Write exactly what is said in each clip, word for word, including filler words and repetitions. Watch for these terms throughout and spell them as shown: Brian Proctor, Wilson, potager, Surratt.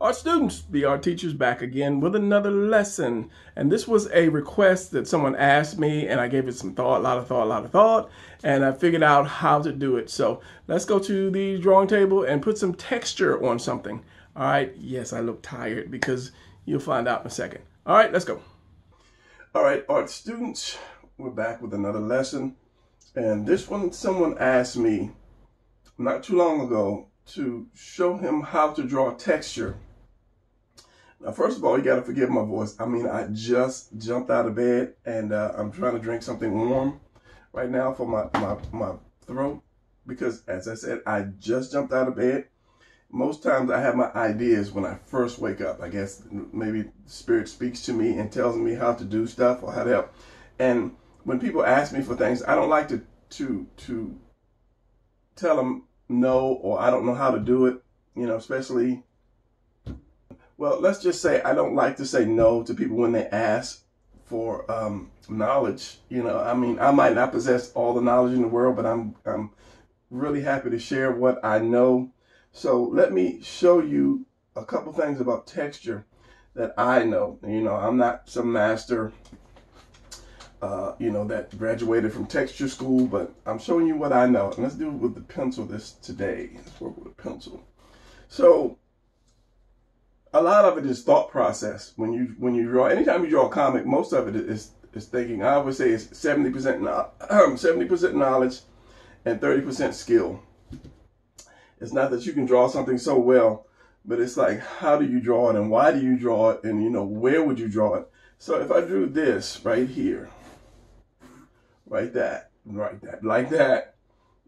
Our students be our teachers back again with another lesson. And this was a request that someone asked me, and I gave it some thought, a lot of thought, a lot of thought, and I figured out how to do it. So let's go to the drawing table and put some texture on something. All right, yes, I look tired because you'll find out in a second. All right, let's go. All right, art students, we're back with another lesson. And this one, someone asked me not too long ago to show him how to draw texture. Now, first of all, you got to forgive my voice. I mean, I just jumped out of bed, and uh, I'm trying to drink something warm right now for my, my, my throat, because as I said, I just jumped out of bed. Most times I have my ideas when I first wake up. I guess maybe Spirit speaks to me and tells me how to do stuff or how to help. And when people ask me for things, I don't like to to to tell them no, or I don't know how to do it, you know, especially, well, let's just say I don't like to say no to people when they ask for um, knowledge. You know, I mean, I might not possess all the knowledge in the world, but I'm, I'm really happy to share what I know. So let me show you a couple things about texture that I know. You know, I'm not some master, Uh, you know, that graduated from texture school, but I'm showing you what I know. And let's do it with the pencil this today. Let's work with a pencil. So a lot of it is thought process. When you when you draw, anytime you draw a comic, most of it is is thinking. I always say it's seventy percent knowledge and thirty percent skill. It's not that you can draw something so well, but it's like, how do you draw it, and why do you draw it, and, you know, where would you draw it? So if I drew this right here, Right that, right that, like that,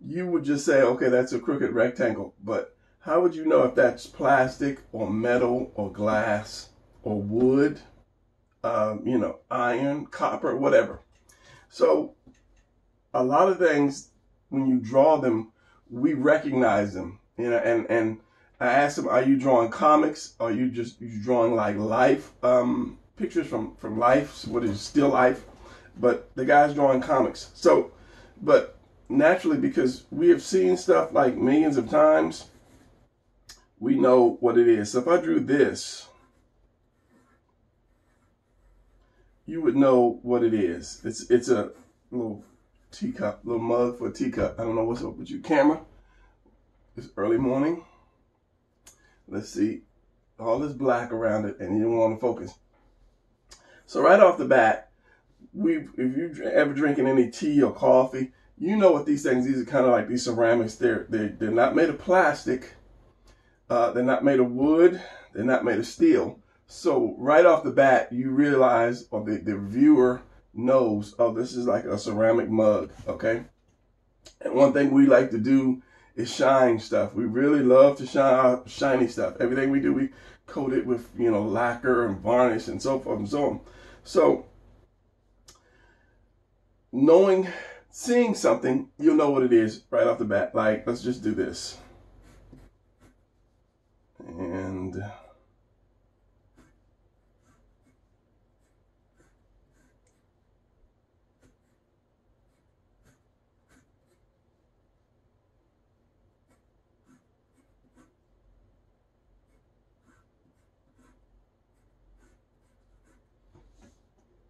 you would just say, okay, that's a crooked rectangle. But how would you know if that's plastic or metal or glass or wood, um, you know, iron, copper, whatever? So a lot of things, when you draw them, we recognize them, you know, and, and I asked them, are you drawing comics? Are you just you drawing like life, um, pictures from, from life? What is still life? But the guy's drawing comics. So, but naturally, because we have seen stuff like millions of times, we know what it is. So if I drew this, you would know what it is. It's it's a little teacup, little mug for a teacup. I don't know what's up with your camera. It's early morning. Let's see. All this black around it, and you don't want to focus. So right off the bat, We, if you're ever drinking any tea or coffee, you know what these things, these are kind of like these ceramics. They're, they're, they're not made of plastic. Uh, they're not made of wood. They're not made of steel. So right off the bat, you realize, or the, the viewer knows, oh, this is like a ceramic mug, okay? And one thing we like to do is shine stuff. We really love to shine our shiny stuff. Everything we do, we coat it with, you know, lacquer and varnish and so forth and so on. So, knowing, seeing something, you'll know what it is right off the bat. Like, let's just do this. And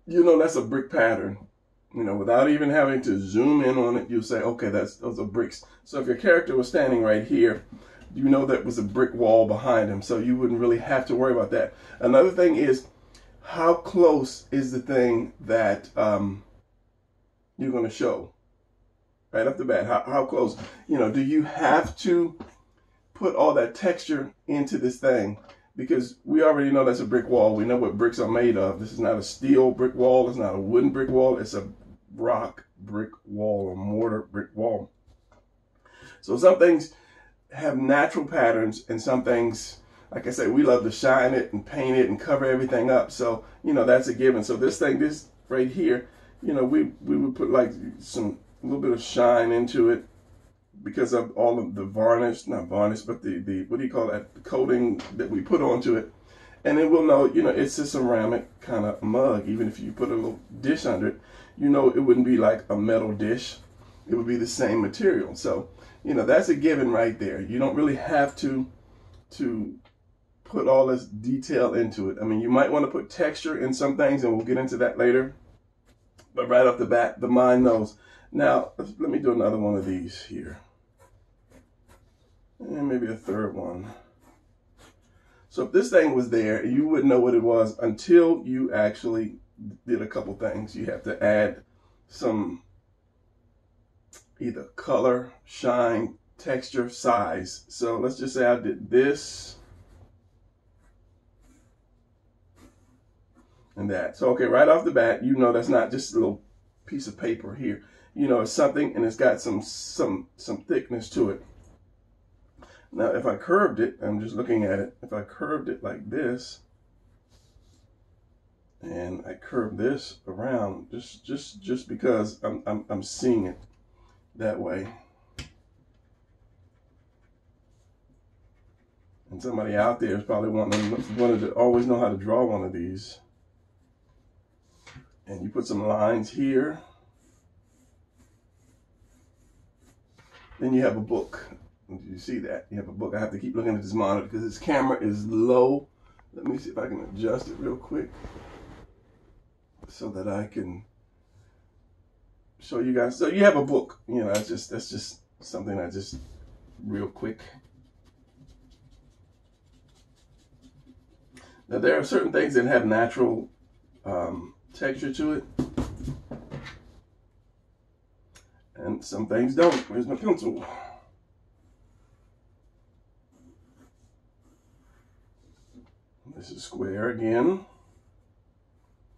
you know that's a brick pattern. You know, without even having to zoom in on it, you'll say, okay, that's, those are bricks. So if your character was standing right here, you know that was a brick wall behind him, so you wouldn't really have to worry about that. Another thing is, how close is the thing that um, you're going to show? Right off the bat, how, how close? You know, do you have to put all that texture into this thing? Because we already know that's a brick wall. We know what bricks are made of. This is not a steel brick wall. It's not a wooden brick wall. It's a rock brick wall or mortar brick wall. So some things have natural patterns, and some things, like I say, we love to shine it and paint it and cover everything up. So, you know, that's a given. So this thing, this right here, you know, we, we would put like some, a little bit of shine into it, because of all of the varnish, not varnish, but the, the what do you call that, the coating that we put onto it. And then we'll know, you know, it's a ceramic kind of mug. Even if you put a little dish under it, you know, it wouldn't be like a metal dish. It would be the same material. So, you know, that's a given right there. You don't really have to, to put all this detail into it. I mean, you might want to put texture in some things, and we'll get into that later. But right off the bat, the mind knows. Now, let me do another one of these here. And maybe a third one. So if this thing was there, you wouldn't know what it was until you actually did a couple things. You have to add some either color, shine, texture, size. So let's just say I did this and that. So, okay, right off the bat, you know that's not just a little piece of paper here. You know, it's something, and it's got some some some thickness to it. Now, if I curved it, I'm just looking at it. If I curved it like this, and I curved this around, just just just because I'm I'm I'm seeing it that way. And somebody out there is probably wanting wanted to always know how to draw one of these. And you put some lines here. Then you have a book. Did you see that? You have a book. I have to keep looking at this monitor because this camera is low. Let me see if I can adjust it real quick so that I can show you guys. So you have a book. You know, that's just that's just something I just real quick. Now there are certain things that have natural um, texture to it. And some things don't. Where's my pencil? This is square again.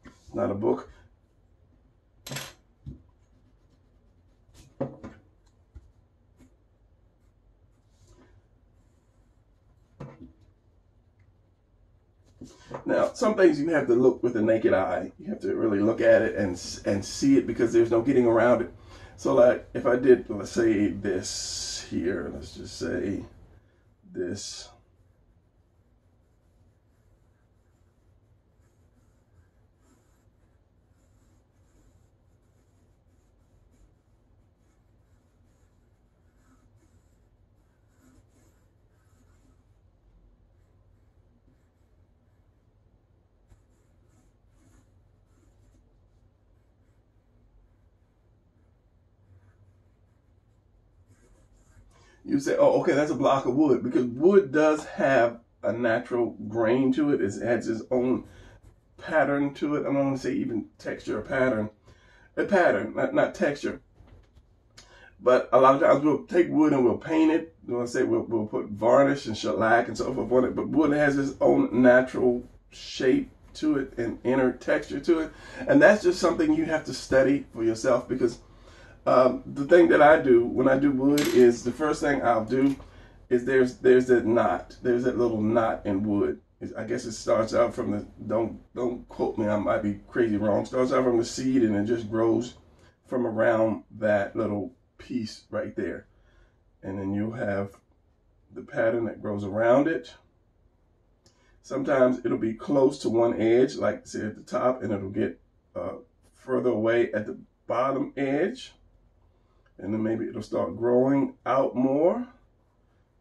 It's not a book. Now, some things you have to look with the naked eye. You have to really look at it and and see it because there's no getting around it. So, like, if I did, let's say this here. Let's just say this. You say, oh, okay, that's a block of wood, because wood does have a natural grain to it. It adds its own pattern to it. I don't want to say even texture or pattern. A pattern, not, not texture. But a lot of times we'll take wood and we'll paint it. You want to say we'll, we'll put varnish and shellac and so forth on it. But wood has its own natural shape to it and inner texture to it. And that's just something you have to study for yourself, because Um, the thing that I do when I do wood is the first thing I'll do is there's there's that knot. There's that little knot in wood. It's, I guess it starts out from the, don't don't quote me, I might be crazy wrong. Starts out from the seed and it just grows from around that little piece right there. And then you'll have the pattern that grows around it. Sometimes it'll be close to one edge, like say at the top, and it'll get uh, further away at the bottom edge. And then maybe it'll start growing out more,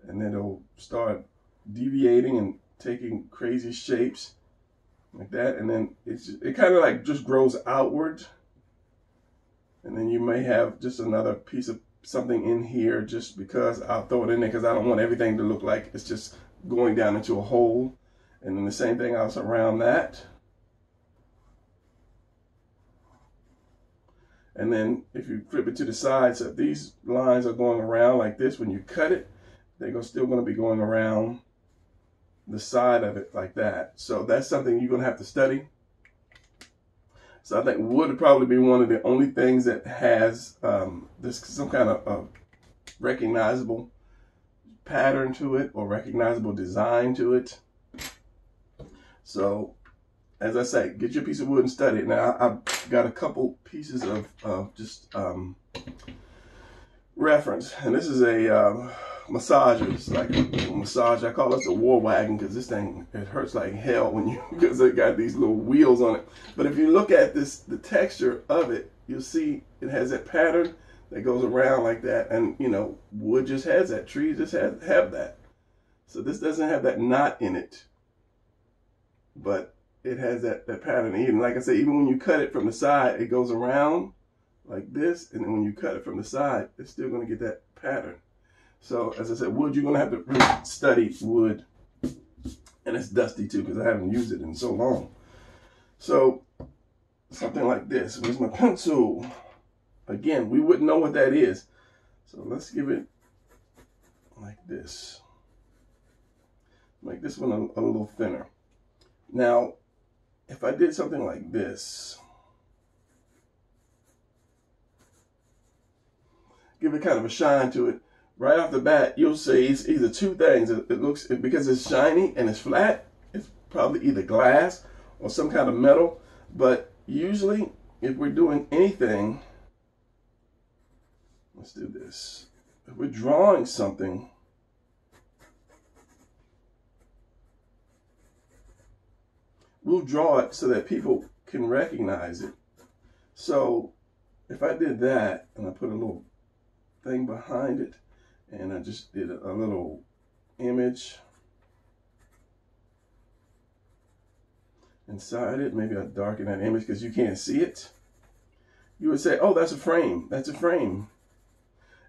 and then it'll start deviating and taking crazy shapes like that. And then it's just, it kind of like just grows outward. And then you may have just another piece of something in here just because I'll throw it in there because I don't want everything to look like it's just going down into a hole. And then the same thing, I'll surround that. And then if you flip it to the side, so if these lines are going around like this, when you cut it, they're still going to be going around the side of it like that. So that's something you're going to have to study. So I think wood would probably be one of the only things that has um, this some kind of uh, recognizable pattern to it or recognizable design to it. So, as I say, get your piece of wood and study it. Now, I've got a couple pieces of uh, just um, reference. And this is a um, massager. It's like a massage. I call it the war wagon because this thing, it hurts like hell when you, because it got these little wheels on it. But if you look at this, the texture of it, you'll see it has that pattern that goes around like that. And, you know, wood just has that. Trees just have, have that. So this doesn't have that knot in it. but it has that, that pattern. Even like I said, even when you cut it from the side, it goes around like this, and then when you cut it from the side, it's still going to get that pattern. So as I said, wood, you're going to have to really study wood, and it's dusty too because I haven't used it in so long. So something like this. Where's my pencil? Again, we wouldn't know what that is. So let's give it like this. Make this one a, a little thinner. Now, if I did something like this, give it kind of a shine to it. Right off the bat, you'll see it's either two things. It, it looks, it, because it's shiny and it's flat, it's probably either glass or some kind of metal. But usually, if we're doing anything, let's do this. If we're drawing something, we'll draw it so that people can recognize it. So if I did that and I put a little thing behind it, and I just did a, a little image inside it, maybe I darken that image because you can't see it, you would say, oh, that's a frame, that's a frame.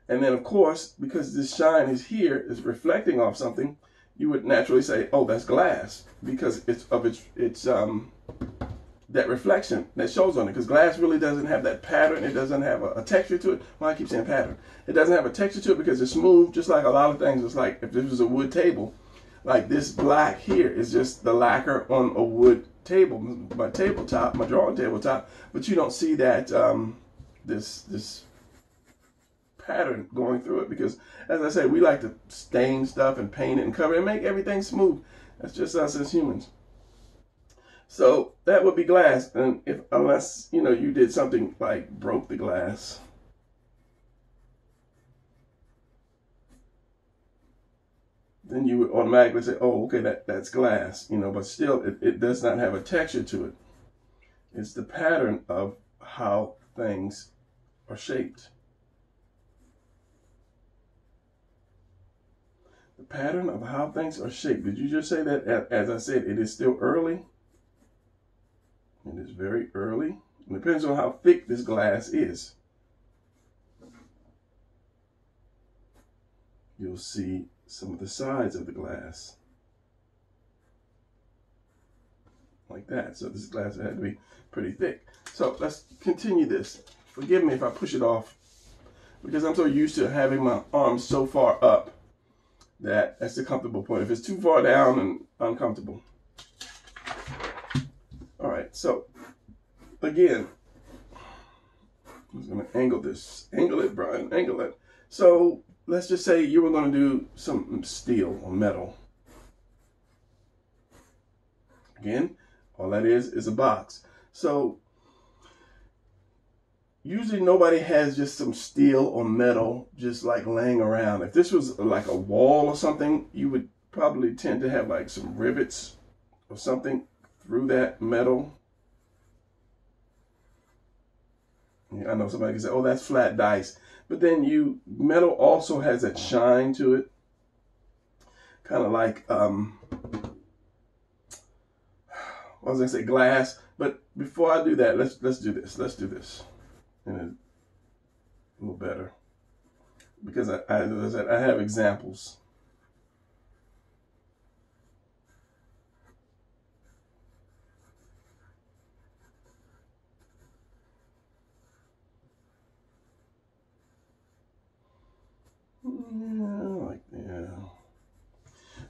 And then of course, because this shine is here, is reflecting off something, you would naturally say, oh, that's glass, because it's of its, it's um, that reflection that shows on it. Because glass really doesn't have that pattern. It doesn't have a, a texture to it. Well, I keep saying pattern. It doesn't have a texture to it because it's smooth, just like a lot of things. It's like if this was a wood table, like this black here is just the lacquer on a wood table, my tabletop, my drawing tabletop. But you don't see that, um, this, this pattern going through it, because as I say, we like to stain stuff and paint it and cover it and make everything smooth. That's just us as humans. So that would be glass, and if, unless, you know, you did something like broke the glass, then you would automatically say, oh, okay, that, that's glass, you know, but still it, it does not have a texture to it. It's the pattern of how things are shaped. The pattern of how things are shaped. Did you just say that? As I said, it is still early. It is very early. It depends on how thick this glass is. You'll see some of the sides of the glass. Like that. So this glass had to be pretty thick. So let's continue this. Forgive me if I push it off, because I'm so used to having my arms so far up. That, that's the comfortable point. If it's too far down and uncomfortable. All right, so again, I'm just gonna angle this. Angle it, Brian, angle it. So let's just say you were gonna do some steel or metal. Again, all that is is a box. So usually nobody has just some steel or metal just like laying around. If this was like a wall or something, you would probably tend to have like some rivets or something through that metal. I know somebody can say, oh, that's flat dice. But then you, metal also has that shine to it. Kind of like, um, I was gonna say glass, but before I do that, let's, let's do this, let's do this. And it's a little better because I, I, as I said, I have examples. Yeah, like yeah.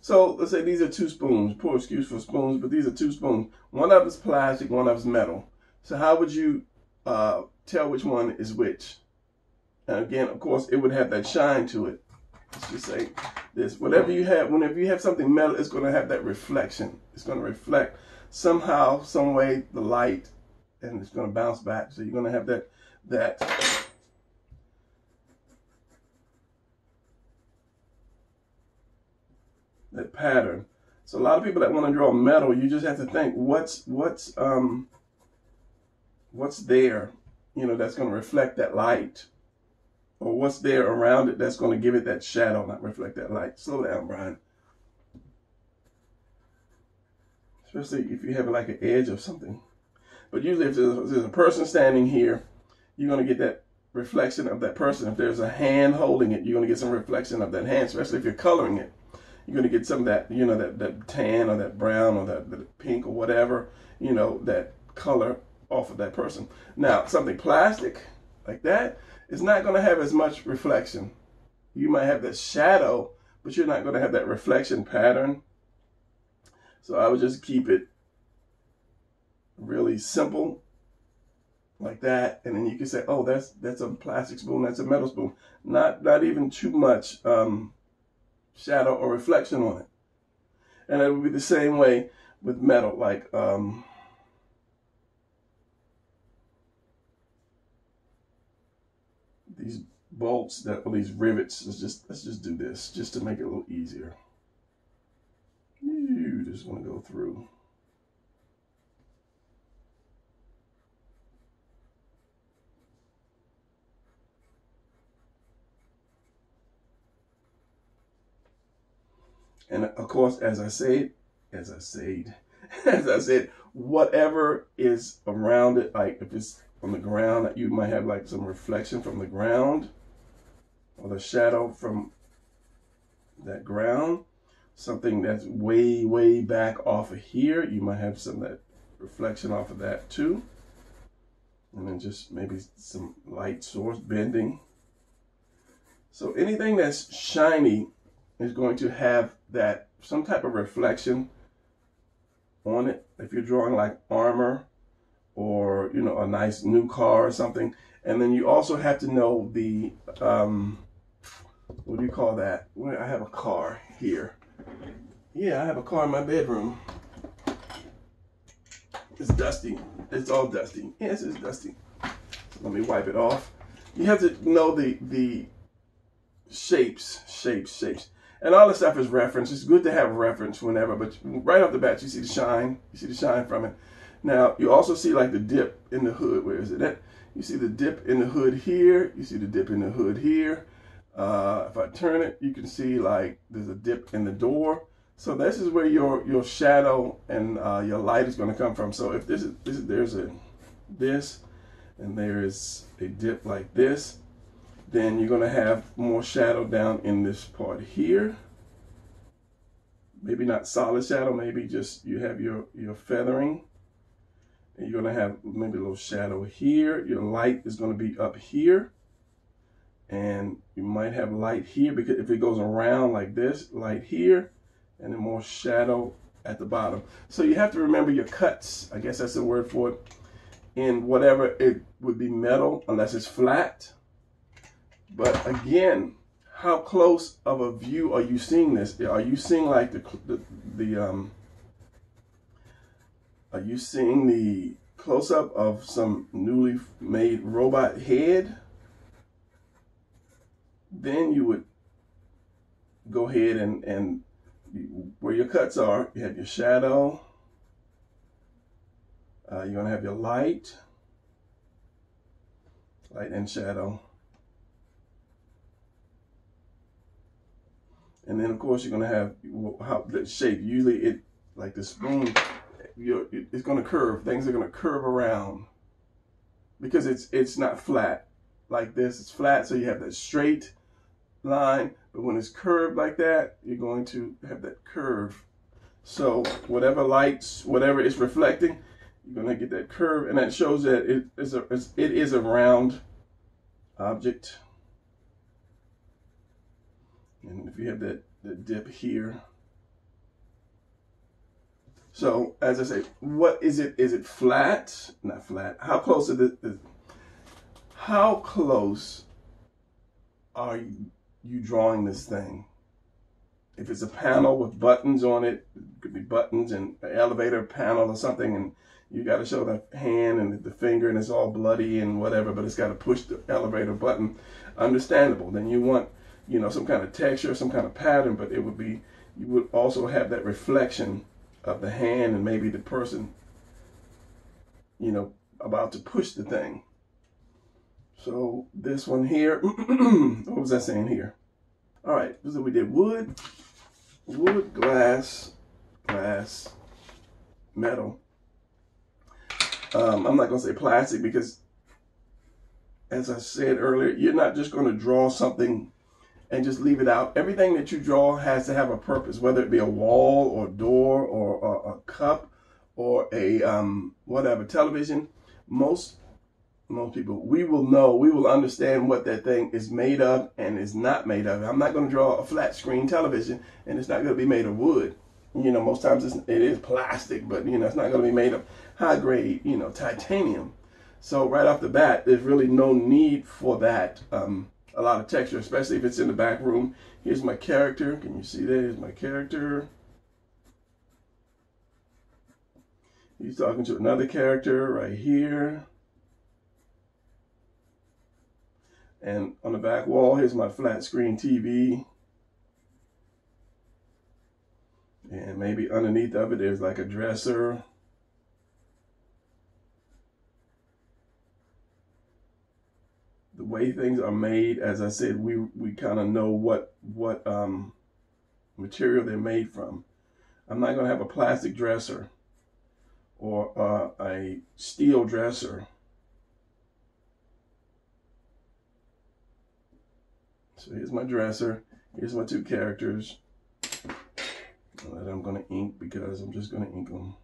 So let's say these are two spoons. Poor excuse for spoons, but these are two spoons. One of it's plastic, one of it's metal. So how would you uh, tell which one is which? And again, of course, it would have that shine to it. Let's just say this. Whatever you have, whenever you have something metal, it's going to have that reflection. It's going to reflect somehow, some way, the light, and it's going to bounce back. So you're going to have that, that that pattern. So a lot of people that want to draw metal, you just have to think what's what's um what's there, you know, that's going to reflect that light, or what's there around it that's going to give it that shadow, not reflect that light. Slow down, Brian. It's especially if you have like an edge of something. But usually if there's, if there's a person standing here, you're going to get that reflection of that person. If there's a hand holding it, you're going to get some reflection of that hand, especially if you're coloring it. You're going to get some of that, you know, that, that tan or that brown or that, that pink or whatever, you know, that color off of that person. Now, something plastic like that is not going to have as much reflection. You might have that shadow, but you're not going to have that reflection pattern. So I would just keep it really simple like that. And then you can say, oh, that's that's a plastic spoon, that's a metal spoon. Not, not even too much um, shadow or reflection on it. And it would be the same way with metal, like um, these bolts that or these rivets. Let's just let's just do this just to make it a little easier. You just want to go through. And of course, as I said, as I said, as I said, whatever is around it, like if it's on the ground, you might have like some reflection from the ground or the shadow from that ground. Something that's way, way back off of here, you might have some that reflection off of that too. And then just maybe some light source bending. So anything that's shiny is going to have that some type of reflection on it. If you're drawing like armor or, you know, a nice new car or something. And then you also have to know the um what do you call that? Well, I have a car here. Yeah, I have a car in my bedroom. It's dusty. It's all dusty. Yes, it's dusty. So let me wipe it off. You have to know the the shapes, shapes, shapes. And all this stuff is reference. It's good to have reference whenever, but right off the bat, you see the shine. You see the shine from it. Now, you also see like the dip in the hood. Where is it at? You see the dip in the hood here. You see the dip in the hood here. Uh, if I turn it, you can see like there's a dip in the door. So this is where your your shadow and uh, your light is going to come from. So if this is, this is there's a this, and there is a dip like this, then you're going to have more shadow down in this part here. Maybe not solid shadow. Maybe just you have your your feathering, and you're going to have maybe a little shadow here. Your light is going to be up here. And you might have light here, because if it goes around like this, light here, and then more shadow at the bottom. So you have to remember your cuts, I guess that's the word for it, in whatever it would be metal, unless it's flat. But again, how close of a view are you seeing this? Are you seeing like the, the, the um, are you seeing the close-up of some newly made robot head? Then you would go ahead and, and where your cuts are, you have your shadow, uh, you're going to have your light, light and shadow. And then of course you're going to have how the shape, usually it, like the spoon, you're, it's going to curve, things are going to curve around because it's, it's not flat like this, it's flat, so you have that straight line, but when it's curved like that, you're going to have that curve. So whatever lights, whatever is reflecting, you're going to get that curve, and that shows that it is a, it is a round object. And if you have that, that dip here. So as I say, what is it? Is it flat? Not flat. How close is it? Is, how close are you, you drawing this thing? If it's a panel with buttons on it, it could be buttons and an elevator panel or something, and you got to show the hand and the finger, and it's all bloody and whatever, but it's got to push the elevator button. Understandable. Then you want, you know, some kind of texture, some kind of pattern, but it would be, you would also have that reflection of the hand and maybe the person, you know, about to push the thing. So this one here, what was I saying here? All right, so we did wood, wood, glass, glass, metal. Um, I'm not going to say plastic because, as I said earlier, you're not just going to draw something and just leave it out. Everything that you draw has to have a purpose, whether it be a wall or a door or, or a cup or a um, whatever, television. Most most people, we will know, we will understand what that thing is made of and is not made of. I'm not going to draw a flat screen television, and it's not going to be made of wood. You know, most times it's, it is plastic, but, you know, it's not going to be made of high grade, you know, titanium. So right off the bat, there's really no need for that. Um, a lot of texture, especially if it's in the back room. Here's my character. Can you see that? Here's my character. He's talking to another character right here. And on the back wall, here's my flat screen T V. And maybe underneath of it, there's like a dresser. The way things are made, as I said, we, we kind of know what, what um, material they're made from. I'm not going to have a plastic dresser or uh, a steel dresser. So here's my dresser. Here's my two characters that I'm going to ink, because I'm just going to ink them.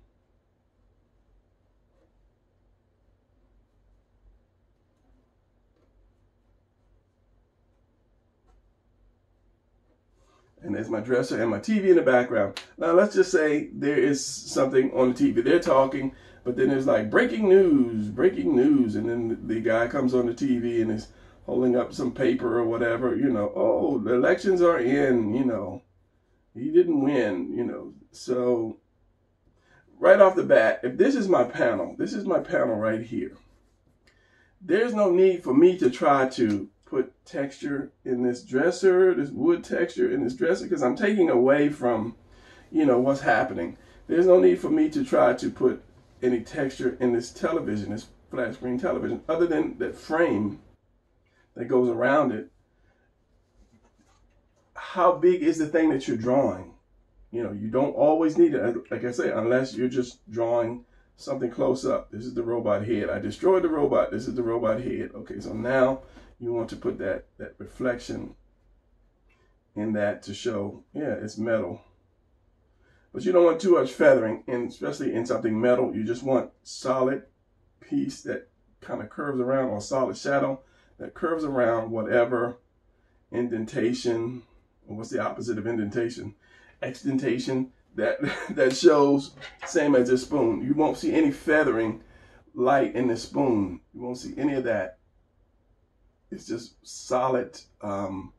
And there's my dresser and my T V in the background. Now let's just say there is something on the T V. They're talking, but then there's like breaking news, breaking news. And then the guy comes on the T V and is holding up some paper or whatever, you know, oh, the elections are in, you know, he didn't win, you know. So right off the bat, if this is my panel, this is my panel right here. There's no need for me to try to put texture in this dresser, this wood texture in this dresser, because I'm taking away from, you know, what's happening. There's no need for me to try to put any texture in this television, this flat screen television, other than that frame that goes around it. How big is the thing that you're drawing? You know, you don't always need it, like I say, unless you're just drawing something close up. This is the robot head. I destroyed the robot. This is the robot head. Okay, so now you want to put that, that reflection in that to show, yeah, it's metal. But you don't want too much feathering, and especially in something metal. You just want solid piece that kind of curves around, or solid shadow that curves around whatever indentation, or what's the opposite of indentation? Extentation, that, that shows, same as this spoon. You won't see any feathering light in the spoon. You won't see any of that. It's just solid um,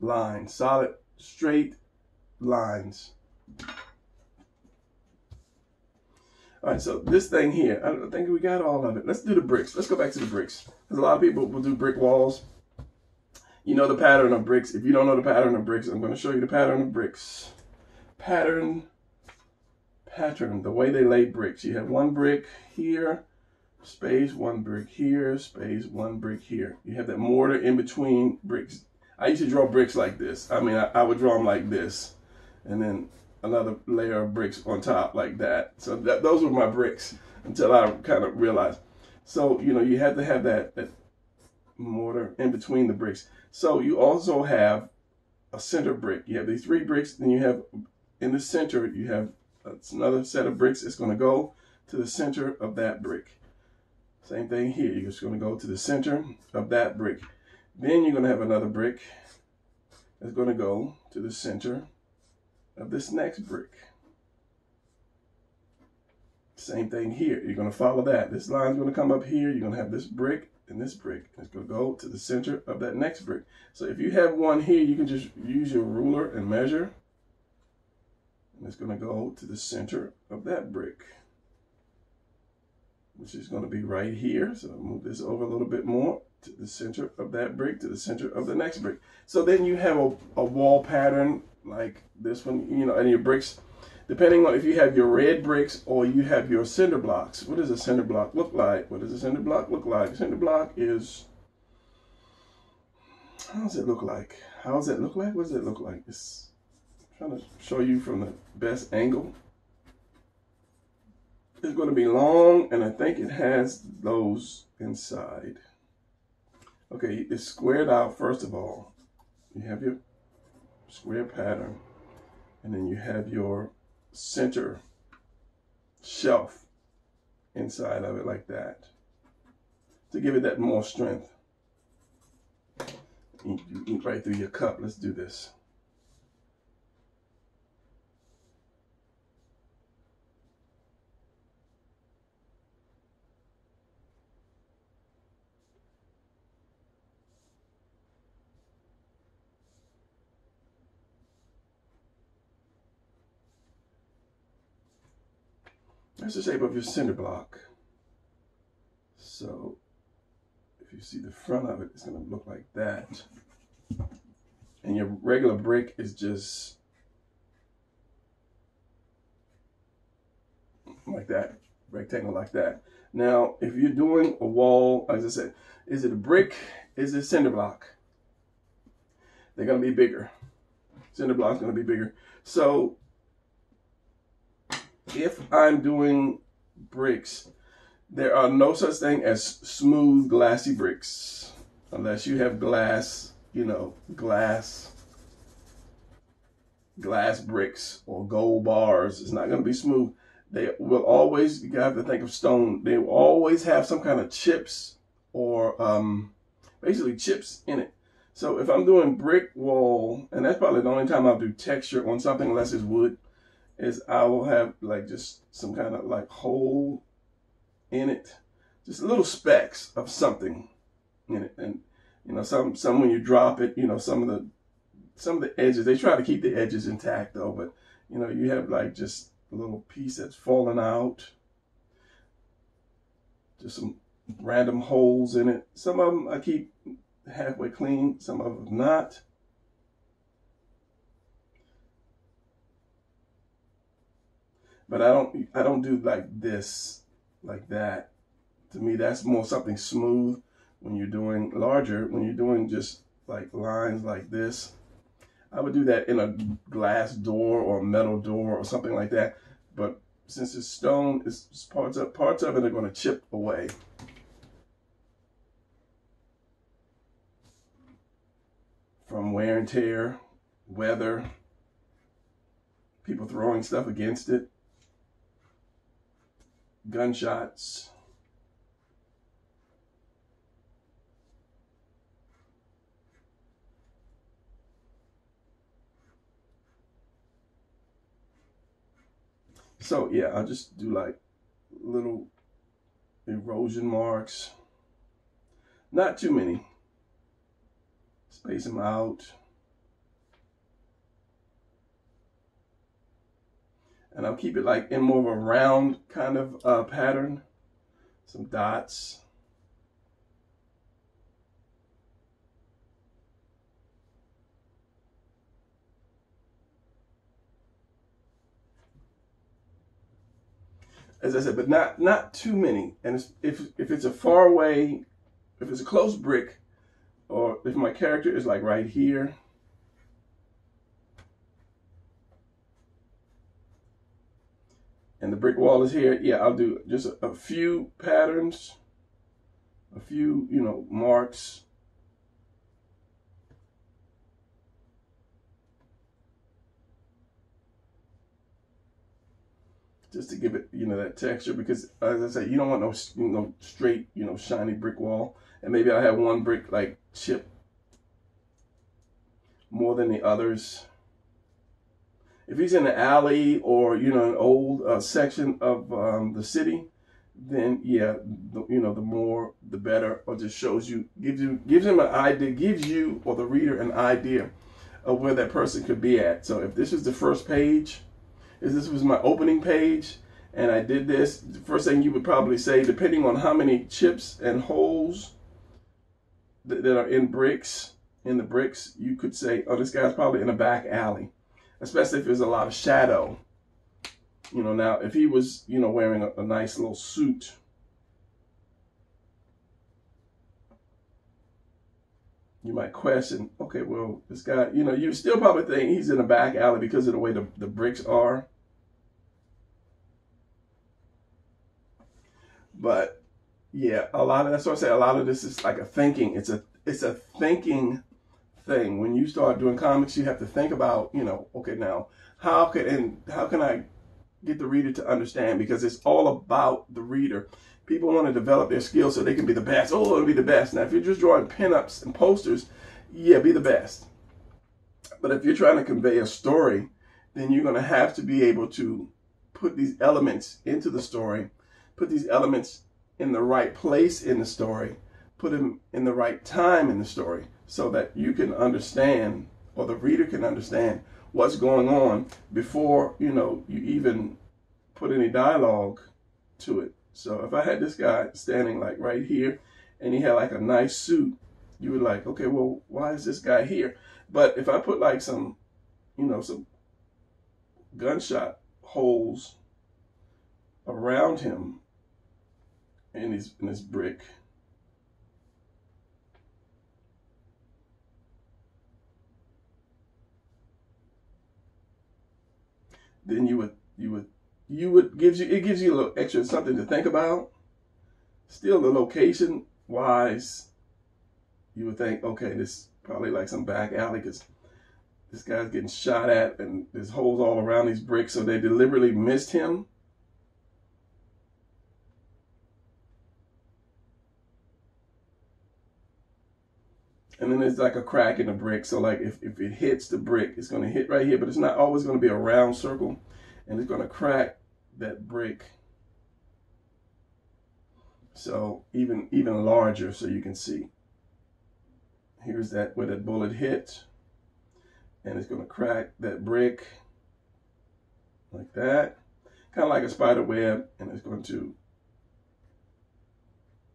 lines, solid straight lines. All right, so this thing here, I don't think we got all of it. Let's do the bricks. Let's go back to the bricks. Because a lot of people will do brick walls. You know the pattern of bricks. If you don't know the pattern of bricks, I'm going to show you the pattern of bricks. Pattern, pattern, the way they lay bricks. You have one brick here, space, one brick here, space, one brick here. You have that mortar in between bricks. I used to draw bricks like this. I mean, I, I would draw them like this. And then another layer of bricks on top like that. So that, those were my bricks until I kind of realized. So, you know, you have to have that, that mortar in between the bricks. So you also have a center brick. You have these three bricks. Then you have in the center, you have another set of bricks. It's going to go to the center of that brick. Same thing here. You're just going to go to the center of that brick. Then you're going to have another brick that's going to go to the center of this next brick. Same thing here. You're going to follow that. This line's going to come up here. You're going to have this brick and this brick. It's going to go to the center of that next brick. So if you have one here, you can just use your ruler and measure. And it's going to go to the center of that brick, which is going to be right here. So move this over a little bit more to the center of that brick, to the center of the next brick. So then you have a, a wall pattern like this one, you know, and your bricks, depending on if you have your red bricks or you have your cinder blocks. What does a cinder block look like? What does a cinder block look like? A cinder block is, how does it look like? How does it look like? What does it look like? It's, I'm trying to show you from the best angle. is going to be long, and I think it has those inside. Okay, it's squared out first of all. You have your square pattern, and then you have your center shelf inside of it like that to give it that more strength. You ink right through your cup. Let's do this. That's the shape of your cinder block. So if you see the front of it, it's going to look like that. And your regular brick is just like that, rectangle like that. Now, if you're doing a wall, as I said, is it a brick? Is it cinder block? They're going to be bigger. Cinder block is going to be bigger. So if I'm doing bricks, there are no such thing as smooth, glassy bricks, unless you have glass, you know, glass, glass bricks or gold bars. It's not going to be smooth. They will always, you have to think of stone. They will always have some kind of chips or um, basically chips in it. So if I'm doing brick wall, and that's probably the only time I'll do texture on something unless it's wood, is I will have like just some kind of like hole in it, just little specks of something in it. And you know, some some when you drop it, you know, some of the some of the edges, they try to keep the edges intact though, but you know, you have like just a little piece that's fallen out, just some random holes in it. Some of them I keep halfway clean, some of them not. But I don't, I don't do like this, like that. To me, that's more something smooth when you're doing larger, when you're doing just like lines like this. I would do that in a glass door or a metal door or something like that. But since it's stone, it's parts of, parts of it are going to chip away. From wear and tear, weather, people throwing stuff against it. Gunshots. So yeah, I'll just do like little erosion marks. Not too many. Space them out. And I'll keep it like in more of a round kind of uh, pattern. Some dots. As I said, but not not too many. And it's, if if it's a far away, if it's a close brick, or if my character is like right here. And the brick wall is here. Yeah, I'll do just a, a few patterns, a few, you know, marks. Just to give it, you know, that texture, because as I say, you don't want no, you know, straight, you know, shiny brick wall. And maybe I'll have one brick like chip more than the others. If he's in an alley or, you know, an old uh, section of um, the city, then yeah, the, you know, the more, the better, or just shows you, gives you, gives him an idea, gives you or the reader an idea of where that person could be at. So if this is the first page, if this was my opening page and I did this, the first thing you would probably say, depending on how many chips and holes that, that are in bricks, in the bricks, you could say, oh, this guy's probably in a back alley. Especially if there's a lot of shadow. You know, now if he was, you know, wearing a, a nice little suit. You might question, okay, well, this guy, you know, you still probably think he's in a back alley because of the way the, the bricks are. But yeah, a lot of that's what I say. A lot of this is like a thinking. It's a it's a thinking thing. When you start doing comics, you have to think about, you know, okay, now how could and how can I get the reader to understand? Because it's all about the reader. People want to develop their skills so they can be the best. Oh, it'll be the best. Now, if you're just drawing pinups and posters, yeah, be the best. But if you're trying to convey a story, then you're going to have to be able to put these elements into the story, put these elements in the right place in the story, put them in the right time in the story, so that you can understand, or the reader can understand, what's going on before, you know, you even put any dialogue to it. So if I had this guy standing like right here and he had like a nice suit, you would like, okay, well, why is this guy here? But if I put like some, you know, some gunshot holes around him in his, in his brick, then you would, you would, you would, gives you, it gives you a little extra something to think about. Still, the location wise, you would think, okay, this probably like some back alley, because this guy's getting shot at and there's holes all around these bricks, so they deliberately missed him. And then there's like a crack in the brick, so like if, if it hits the brick, it's going to hit right here, but it's not always going to be a round circle, and it's going to crack that brick, so even even larger, so you can see. Here's that where that bullet hit, and it's going to crack that brick like that, kind of like a spider web, and it's going to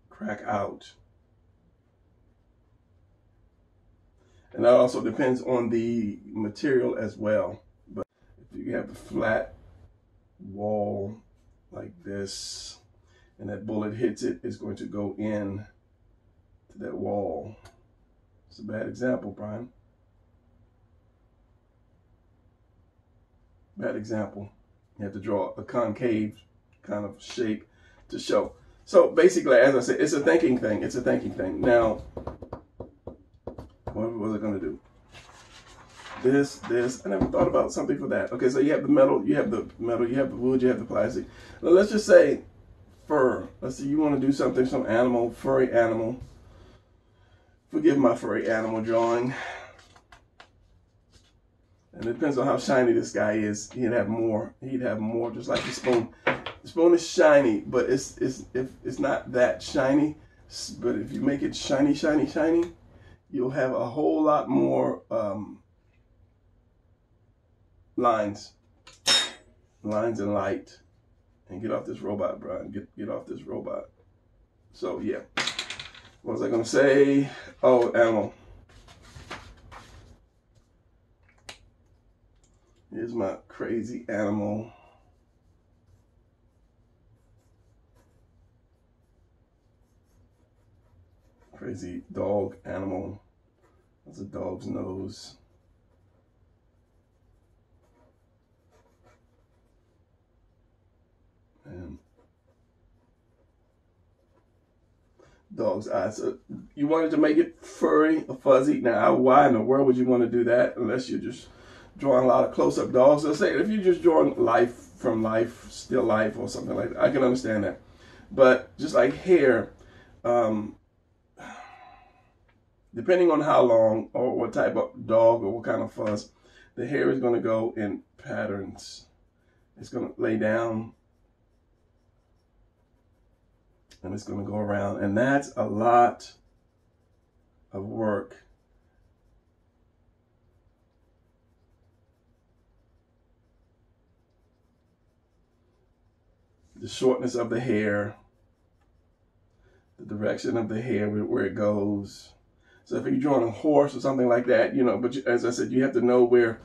crack out. And that also depends on the material as well. But if you have the flat wall like this, and that bullet hits it, it's going to go in to that wall. It's a bad example, Brian. Bad example. You have to draw a concave kind of shape to show. So basically, as I said, it's a thinking thing. It's a thinking thing. Now, what was I going to do? This, this. I never thought about something for that. Okay, so you have the metal, you have the metal, you have the wood, you have the plastic. Now let's just say fur. Let's see, you want to do something, some animal, furry animal. Forgive my furry animal drawing. And it depends on how shiny this guy is. He'd have more. He'd have more, just like the spoon. The spoon is shiny, but it's it's if it's not that shiny. But if you make it shiny, shiny, shiny, you'll have a whole lot more um, lines, lines and light. And get off this robot, Brian. Get get off this robot. So yeah, what was I gonna say? Oh, animal. Here's my crazy animal. Crazy dog animal. That's a dog's nose. And dog's eyes. So you wanted to make it furry or fuzzy. Now, why in the world would you want to do that unless you're just drawing a lot of close-up dogs? Let's say if you're just drawing life from life, still life or something like that, I can understand that. But just like hair, um, depending on how long or what type of dog or what kind of fuzz, the hair is going to go in patterns. It's going to lay down and it's going to go around, and that's a lot of work. The shortness of the hair, the direction of the hair, where it goes. So if you're drawing a horse or something like that, you know, but you, as I said, you have to know where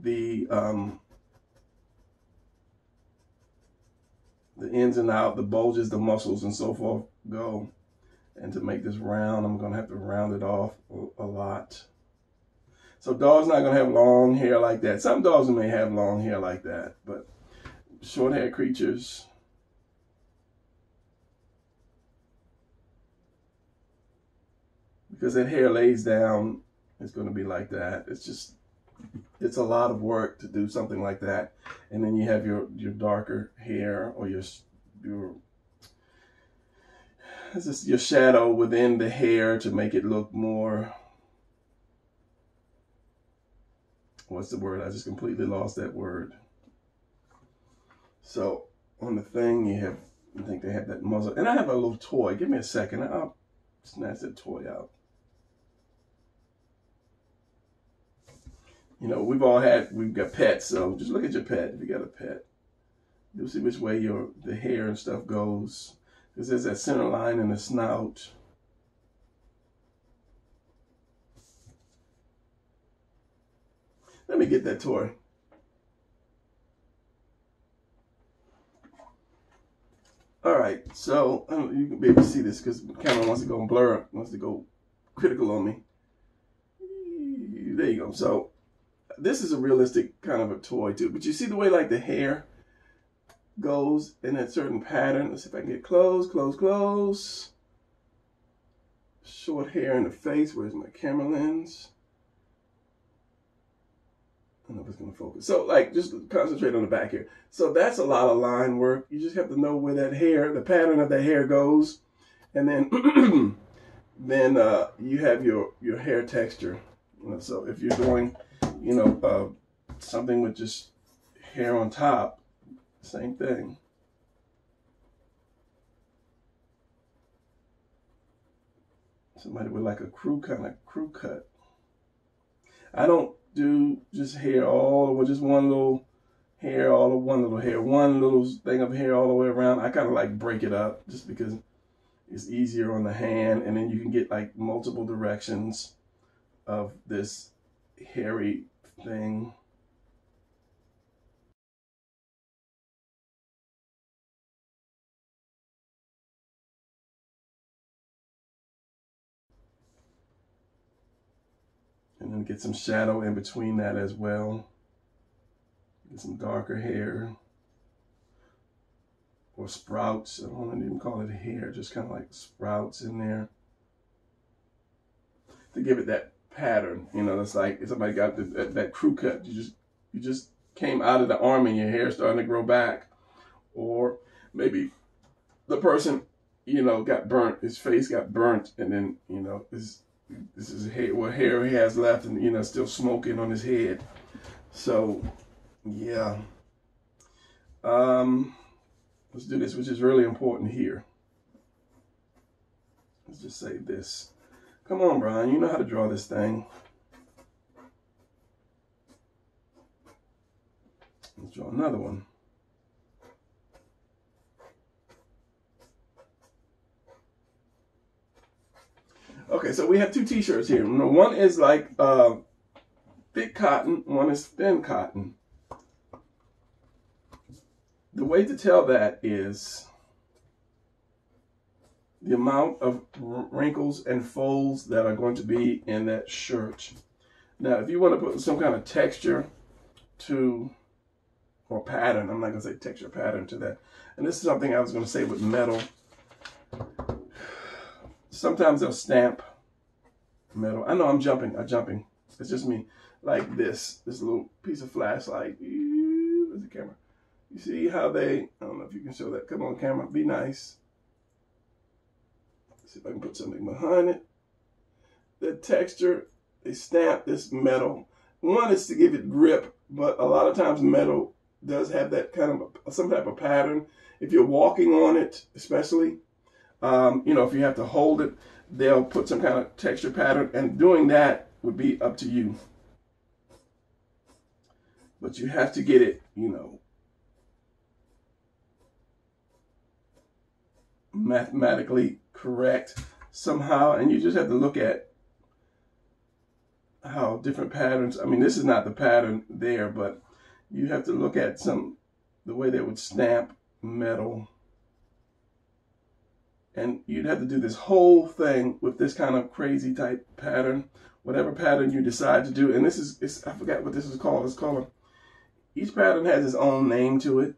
the um, the ins and out, the bulges, the muscles and so forth go. And to make this round, I'm going to have to round it off a lot. So dogs not going to have long hair like that. Some dogs may have long hair like that, but short-haired creatures, because that hair lays down, it's going to be like that. It's just, it's a lot of work to do something like that. And then you have your, your darker hair, or your, your, this is your shadow within the hair to make it look more, what's the word? I just completely lost that word. So on the thing you have, I think they have that muzzle. And I have a little toy. Give me a second. I'll snatch that toy out. You know, we've all had, we've got pets, so just look at your pet. If you got a pet, you'll see which way your the hair and stuff goes. Because there's that center line in the snout. Let me get that toy. All right, so I don't, you can be able to see this because the camera wants to go and blur, wants to go critical on me. There you go. So this is a realistic kind of a toy too, but you see the way like the hair goes in that certain pattern. Let's see if I can get close, close, close. Short hair in the face. Where's my camera lens? I don't know if it's going to focus. So like, just concentrate on the back here. So that's a lot of line work. You just have to know where that hair, the pattern of that hair goes. And then, then uh, you have your, your hair texture. You know, so if you're doing, you know, uh, something with just hair on top, same thing. Somebody with like a crew kind of crew cut. I don't do just hair all over, just one little hair, all of one little hair, one little thing of hair all the way around. I kind of like break it up just because it's easier on the hand, and then you can get like multiple directions of this hairy thing. And then get some shadow in between that as well. Get some darker hair. Or sprouts. I don't want to even call it hair. Just kind of like sprouts in there. To give it that pattern. You know, it's like somebody got the, that, that crew cut. You just, you just came out of the army and your hair's starting to grow back. Or maybe the person, you know, got burnt. His face got burnt. And then, you know, his... this is hair, what hair he has left, and you know, still smoking on his head. So, yeah. Um, let's do this, which is really important here. Let's just say this. Come on, Brian, you know how to draw this thing. Let's draw another one. Okay, so we have two t-shirts here. One is like uh, thick cotton, one is thin cotton. The way to tell that is the amount of wrinkles and folds that are going to be in that shirt. Now, if you want to put some kind of texture to, or pattern, I'm not going to say texture, pattern to that. And this is something I was going to say with metal. Sometimes they'll stamp metal. I know I'm jumping. I'm jumping. It's just me. Like this. This little piece of flashlight. Where's the camera? You see how they... I don't know if you can show that. Come on, camera. Be nice. Let's see if I can put something behind it. The texture. They stamp this metal. One is to give it grip. But a lot of times metal does have that kind of... A, some type of pattern. If you're walking on it, especially... Um, you know, if you have to hold it, they'll put some kind of texture pattern, and doing that would be up to you. But you have to get it, you know, mathematically correct somehow, and you just have to look at how different patterns, I mean, this is not the pattern there, but you have to look at some, the way they would stamp metal. And you'd have to do this whole thing with this kind of crazy type pattern, whatever pattern you decide to do. And this is, it's, I forgot what this is called. It's called, a, each pattern has its own name to it.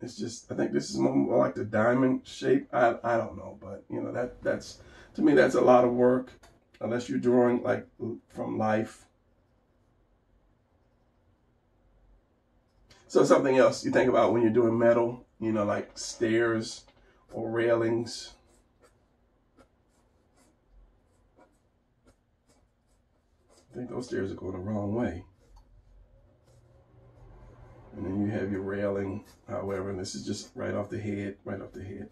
It's just, I think this is more like the diamond shape. I, I don't know, but you know, that that's, to me, that's a lot of work. unless you're drawing like from life. So something else you think about when you're doing metal, you know, like stairs or railings. I think those stairs are going the wrong way. And then you have your railing, however, and this is just right off the head, right off the head.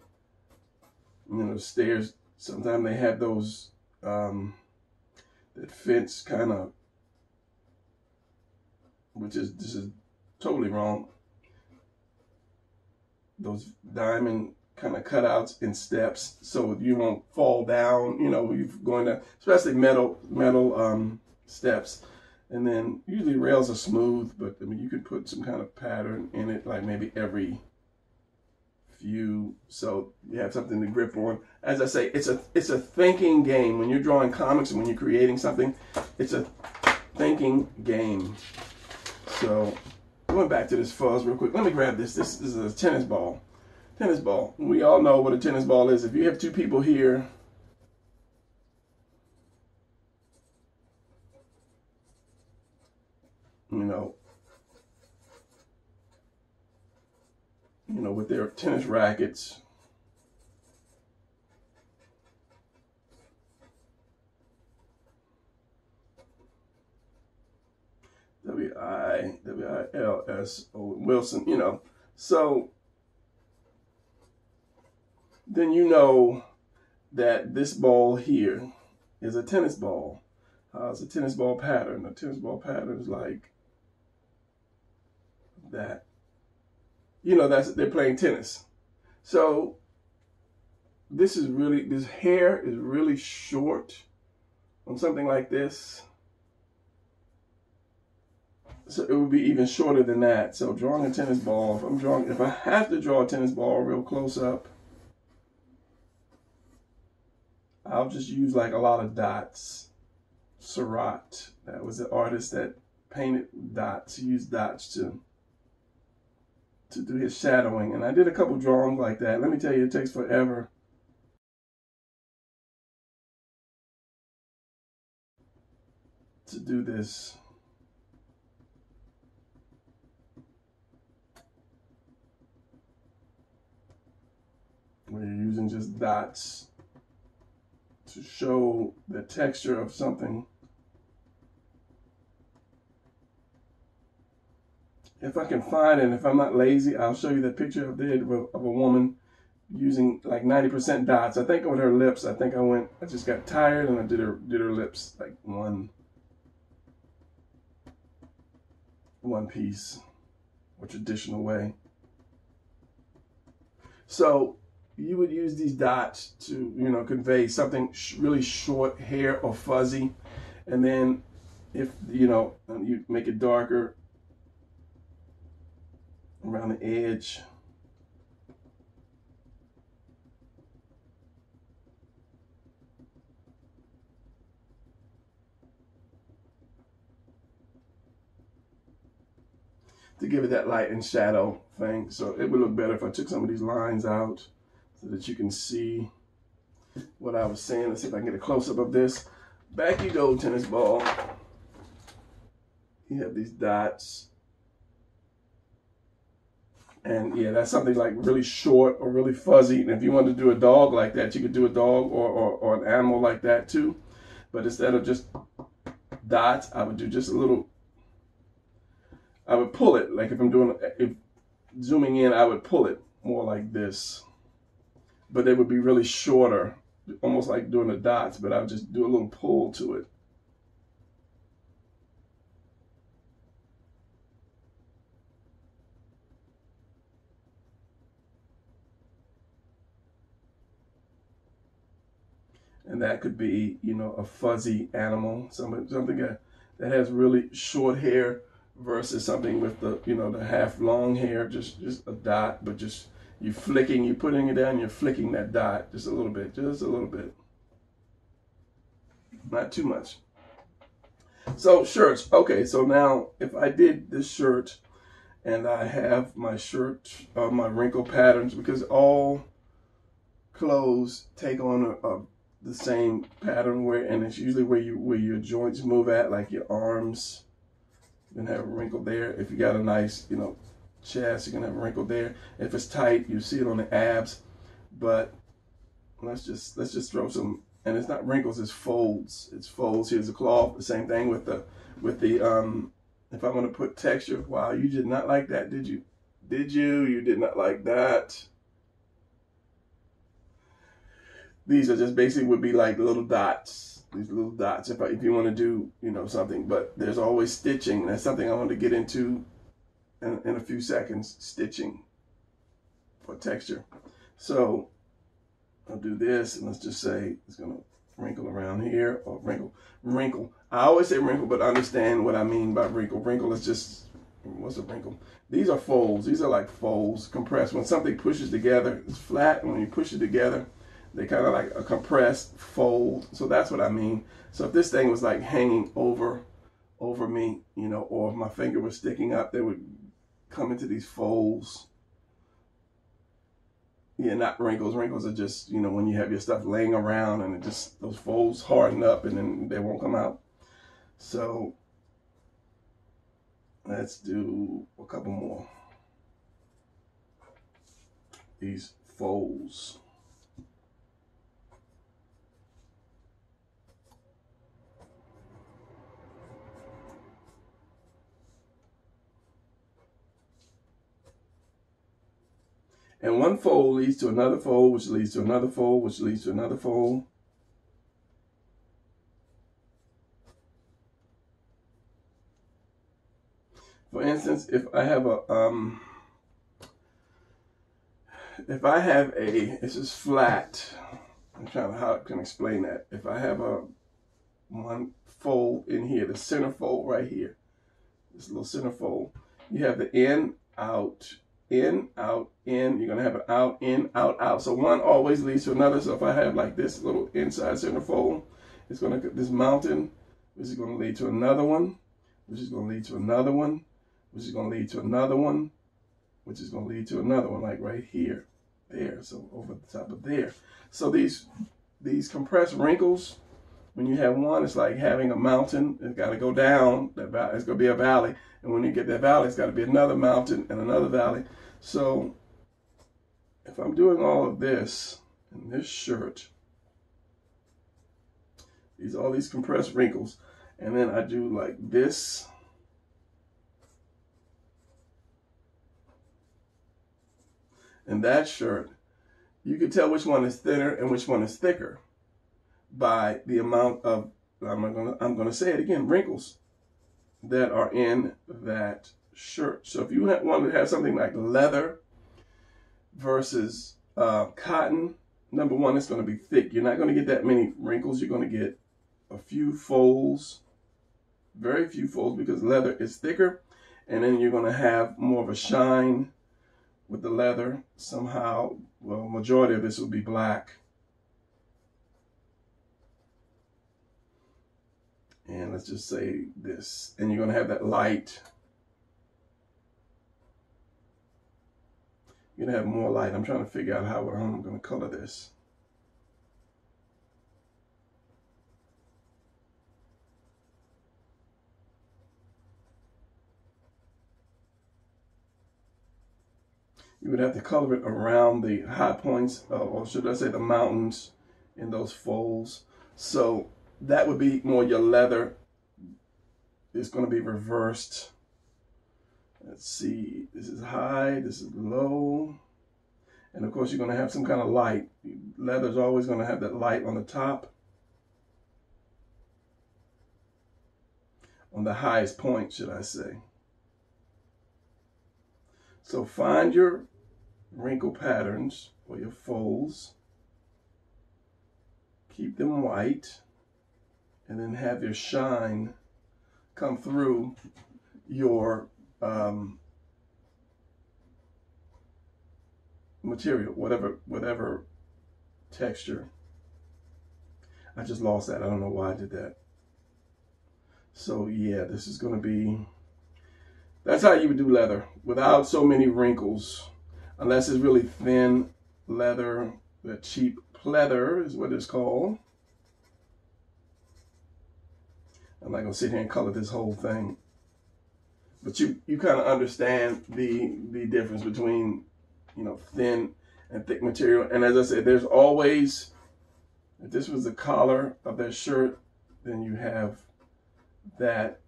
You know, stairs, sometimes they have those, um, that fence kind of, which is, this is totally wrong. Those diamond kind of cutouts in steps, so you won't fall down, you know, you're going down, especially metal, metal, um, steps. And then usually rails are smooth, but I mean, you could put some kind of pattern in it, like maybe every few, so you have something to grip on. As I say, it's a it's a thinking game. When you're drawing comics and when you're creating something, it's a thinking game. So going back to this fuzz real quick, let me grab this. This, this is a tennis ball. Tennis ball. We all know what a tennis ball is. If you have two people here, you know, you know, with their tennis rackets, W I W I L S O Wilson, you know, so then you know that this ball here is a tennis ball. Uh, it's a tennis ball pattern. A tennis ball pattern is like that, you know, that's, they're playing tennis. So this is really, this hair is really short on something like this, so it would be even shorter than that. So drawing a tennis ball, if I'm drawing, if I have to draw a tennis ball real close up, I'll just use like a lot of dots. Surratt, that was the artist that painted dots, he used dots to to do his shadowing, and I did a couple drawings like that. Let me tell you, it takes forever. To do this. Where you're using just dots to show the texture of something. If I can find it, and if I'm not lazy, I'll show you the picture I did of a woman using like ninety percent dots. I think on her lips, I think I went, I just got tired and I did her, did her lips like one, one piece or traditional way. So you would use these dots to, you know, convey something sh really short, hair or fuzzy. And then if, you know, you make it darker, around the edge. To give it that light and shadow thing. So it would look better if I took some of these lines out so that you can see what I was saying. Let's see if I can get a close up of this. Back you go, tennis ball. You have these dots. And yeah, that's something like really short or really fuzzy. And if you want to do a dog like that, you could do a dog or, or, or an animal like that too. But instead of just dots, I would do just a little, I would pull it. Like if I'm doing, if zooming in, I would pull it more like this. But they would be really shorter, almost like doing the dots, but I would just do a little pull to it. And that could be, you know, a fuzzy animal, something, something that has really short hair versus something with the, you know, the half long hair, just, just a dot, but just you flicking, you're putting it down, you're flicking that dot just a little bit, just a little bit. Not too much. So shirts. Okay, so now if I did this shirt and I have my shirt, uh, my wrinkle patterns, because all clothes take on a, a the same pattern where, and it's usually where you where your joints move at, like your arms, you're gonna have a wrinkle there. If you got a nice, you know, chest, you're gonna have a wrinkle there. If it's tight, you see it on the abs. But let's just let's just throw some, and it's not wrinkles, it's folds. It's folds. Here's a claw. The same thing with the with the um if I'm gonna put texture. Wow, you did not like that, did you? Did you? You did not like that. These are just basically would be like little dots, these little dots, if, I, if you want to do, you know, something. But there's always stitching, and that's something I want to get into in, in a few seconds, stitching for texture. So I'll do this, and let's just say it's going to wrinkle around here, or wrinkle, wrinkle. I always say wrinkle, but I understand what I mean by wrinkle. Wrinkle is just, what's a wrinkle? These are folds. These are like folds, compressed. When something pushes together, it's flat, and when you push it together, they kind of like a compressed fold. So that's what I mean. So if this thing was like hanging over over me, you know, or if my finger was sticking up, they would come into these folds. Yeah, not wrinkles. Wrinkles are just, you know, when you have your stuff laying around and it just, those folds harden up and then they won't come out. So let's do a couple more. These folds. And one fold leads to another fold, which leads to another fold, which leads to another fold. For instance, if I have a, um, if I have a, this is flat. I'm trying to, how I can explain that. If I have a one fold in here, the center fold right here, this little center fold, you have the in, out, in, out, in. You're going to have an out, in, out, out. So one always leads to another. So if I have like this little inside centerfold, it's going to, this mountain, which is going to lead to another one, which is going to lead to another one, which is going to lead to another one, which is going to lead to another one, like right here, there. So over the top of there. So these, these compressed wrinkles, when you have one, it's like having a mountain. It's got to go down. It's going to be a valley. And when you get that valley, it's got to be another mountain and another valley. So if I'm doing all of this in this shirt, these, all these compressed wrinkles, and then I do like this, and that shirt, you can tell which one is thinner and which one is thicker by the amount of, I'm gonna I'm gonna say it again, wrinkles that are in that shirt. So if you want to have something like leather versus uh, cotton, number one, it's going to be thick. You're not going to get that many wrinkles. You're going to get a few folds, very few folds, because leather is thicker, and then you're going to have more of a shine with the leather somehow. Well, majority of this will be black. And let's just say this, and you're going to have that light. You're going to have more light. I'm trying to figure out how I'm going to color this. You would have to color it around the high points, or should I say the mountains in those folds. So that would be more your leather. It's going to be reversed. Let's see, this is high, this is low, and of course you're going to have some kind of light. Leather's always going to have that light on the top, on the highest point, should I say. So find your wrinkle patterns or your folds, keep them white, and then have your shine come through your um, material, whatever, whatever texture. I just lost that. I don't know why I did that. So yeah, this is going to be, that's how you would do leather without so many wrinkles, unless it's really thin leather, the cheap pleather is what it's called. I'm not gonna sit here and color this whole thing. But you, you kind of understand the the difference between, you know, thin and thick material. And as I said, there's always, if this was the collar of that shirt, then you have that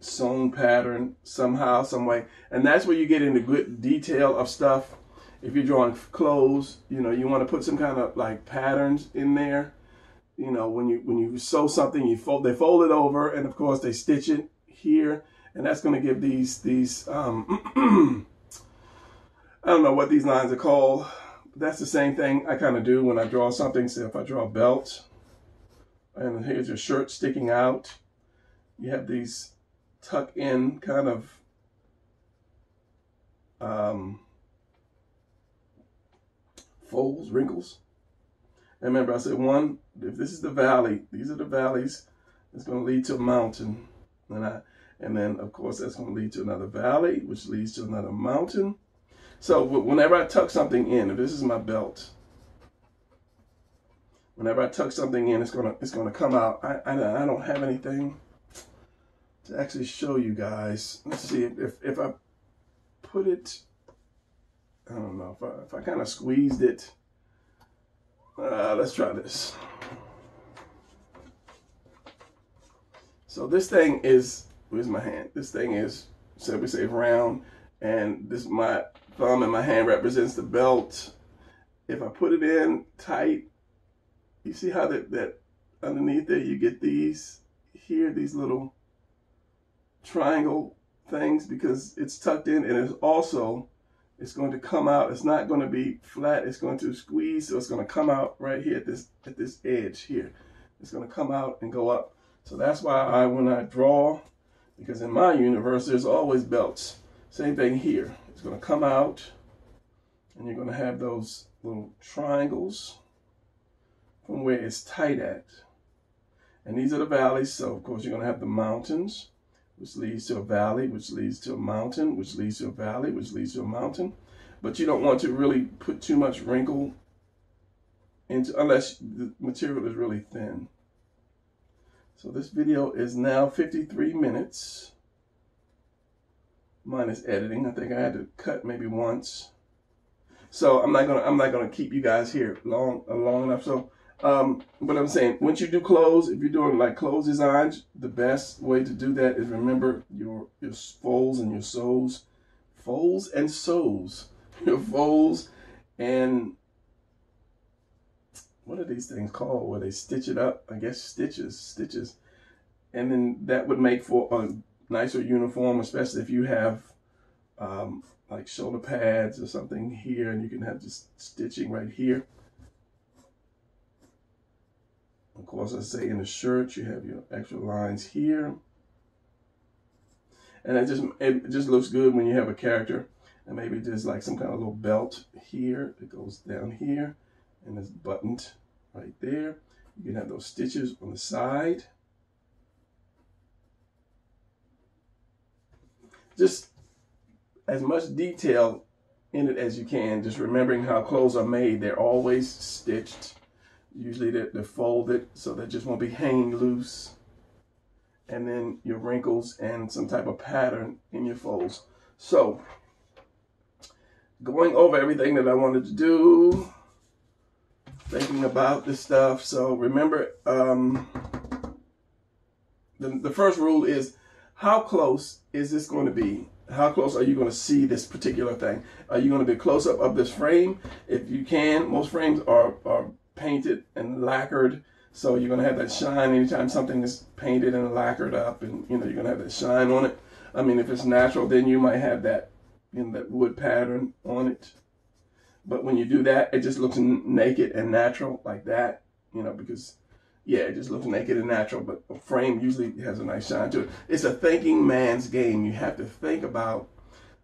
sewn pattern somehow, some way. And that's where you get into good detail of stuff. If you're drawing clothes, you know, you want to put some kind of like patterns in there. You know, when you when you sew something, you fold they fold it over, and of course they stitch it here, and that's going to give these these um I don't know what these lines are called. That's the same thing I kind of do when I draw something. So if I draw a belt, and here's your shirt sticking out, you have these tuck in kind of um folds, wrinkles. And remember, I said one, if this is the valley, these are the valleys, it's going to lead to a mountain. And I, and then of course that's going to lead to another valley, which leads to another mountain. So whenever I tuck something in, if this is my belt, whenever I tuck something in, it's gonna it's gonna come out. I, I I don't have anything to actually show you guys. Let's see if if I put it. I don't know if I if I kind of squeezed it. Uh, let's try this. So this thing is, where's my hand? This thing is, so we say round, and this my thumb and my hand represents the belt. If I put it in tight, you see how that, that underneath there you get these here, these little triangle things, because it's tucked in, and it's also, it's going to come out. It's not going to be flat. It's going to squeeze, so it's going to come out right here at this at this edge here. It's going to come out and go up. So that's why I, when I draw, because in my universe, there's always belts. Same thing here. It's going to come out, and you're going to have those little triangles from where it's tight at. And these are the valleys. So of course, you're going to have the mountains, which leads to a valley, which leads to a mountain, which leads to a valley, which leads to a mountain. But you don't want to really put too much wrinkle into, unless the material is really thin. So this video is now fifty-three minutes, minus editing. I think I had to cut maybe once. So I'm not gonna I'm not gonna keep you guys here long long enough. So, um, but I'm saying, once you do clothes, if you're doing like clothes designs, the best way to do that is remember your your folds and your sews, folds and sews, your folds and what are these things called where they stitch it up? I guess stitches, stitches. And then that would make for a nicer uniform, especially if you have um, like shoulder pads or something here, and you can have just stitching right here. Of course, I say in the shirt, you have your extra lines here. And it just, it just looks good when you have a character, and maybe just like some kind of little belt here that goes down here. And it's buttoned right there. You can have those stitches on the side. Just as much detail in it as you can. Just remembering how clothes are made. They're always stitched. Usually they're, they're folded, so they just won't be hanging loose. And then your wrinkles and some type of pattern in your folds. So, going over everything that I wanted to do, thinking about this stuff. So remember, um, the, the first rule is, how close is this going to be? How close are you going to see this particular thing? Are you going to be close up of this frame? If you can, most frames are, are painted and lacquered. So you're going to have that shine anytime something is painted and lacquered up, and you know, you're going to have that shine on it. I mean, if it's natural, then you might have that, you know, that wood pattern on it. But when you do that, it just looks naked and natural like that, you know, because, yeah, it just looks naked and natural, but a frame usually has a nice shine to it. It's a thinking man's game. You have to think about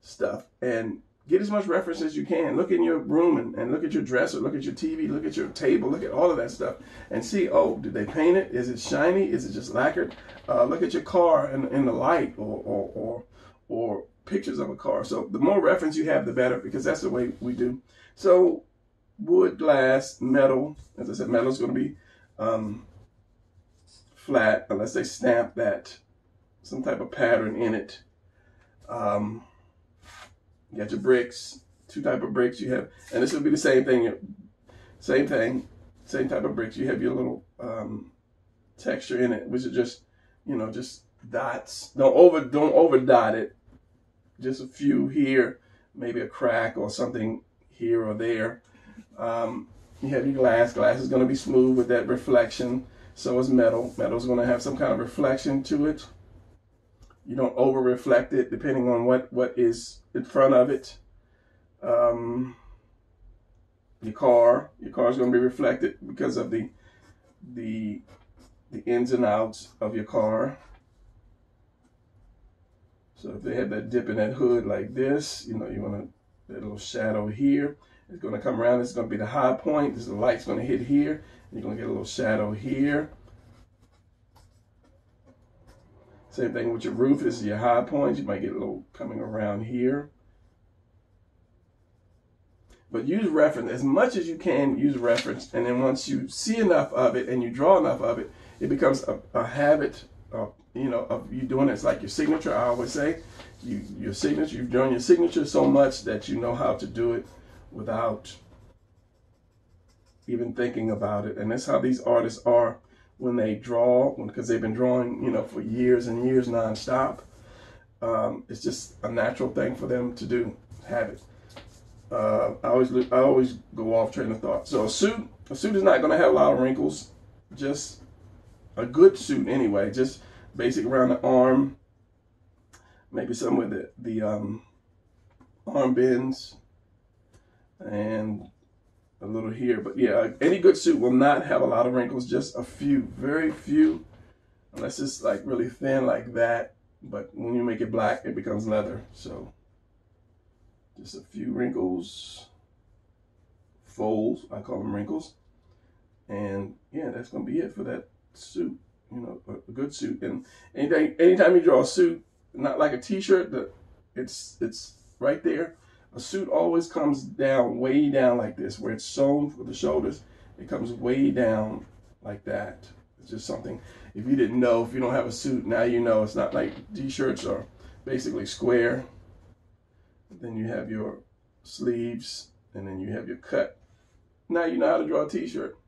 stuff and get as much reference as you can. Look in your room and, and look at your dresser, look at your T V, look at your table, look at all of that stuff and see, oh, did they paint it? Is it shiny? Is it just lacquered? Uh, look at your car in, in the light, or, or, or, or pictures of a car. So the more reference you have, the better, because that's the way we do. So wood, glass, metal, as I said, metal is going to be um, flat unless they stamp that, some type of pattern in it. Um, you got your bricks, two type of bricks you have, and this would be the same thing, same thing, same type of bricks. You have your little um, texture in it, which is just, you know, just dots. Don't over, don't over dot it. Just a few here, maybe a crack or something here or there. Um, you have your glass. Glass is going to be smooth with that reflection. So is metal. Metal is going to have some kind of reflection to it. You don't over reflect it, depending on what what is in front of it. Um, your car, your car is going to be reflected because of the the the ins and outs of your car. So if they have that dip in that hood like this, you know, you want to, that little shadow here. It's going to come around. It's going to be the high point. This, the light's going to hit here. You're going to get a little shadow here. Same thing with your roof. This is your high point. You might get a little coming around here. But use reference as much as you can. Use reference, and then once you see enough of it and you draw enough of it, it becomes a, a habit of, you know, of you doing it. It's like your signature. I always say, you your signature. You've done your signature so much that you know how to do it without even thinking about it. And that's how these artists are when they draw, because they've been drawing, you know, for years and years nonstop. Um, it's just a natural thing for them to do. Habit. Uh, I always I always go off train of thought. So a suit, a suit is not going to have a lot of wrinkles. Just a good suit anyway. Just basic around the arm. Maybe some with the the um, arm bends and a little here. But yeah, any good suit will not have a lot of wrinkles. Just a few, very few, unless it's like really thin like that. But when you make it black, it becomes leather. So. Just a few wrinkles, folds, I call them wrinkles. And yeah, that's going to be it for that suit, you know, a good suit. And anything, anytime you draw a suit, not like a t-shirt, it's, it's right there. A suit always comes down, way down like this, where it's sewn for the shoulders. It comes way down like that. It's just something, if you didn't know, if you don't have a suit, now you know. It's not like t-shirts are basically square. Then you have your sleeves, and then you have your cut. Now you know how to draw a t-shirt.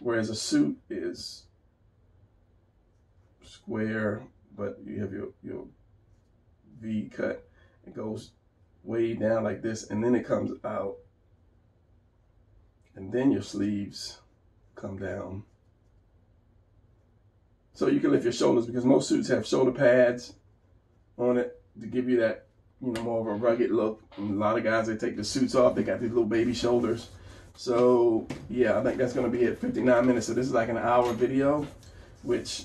Whereas a suit is square, but you have your, your V cut. It goes way down like this, and then it comes out. And then your sleeves come down. So you can lift your shoulders, because most suits have shoulder pads on it to give you that, you know, more of a rugged look. And a lot of guys, they take the suits off, they got these little baby shoulders. So yeah, I think that's going to be it. Fifty-nine minutes, so this is like an hour video, which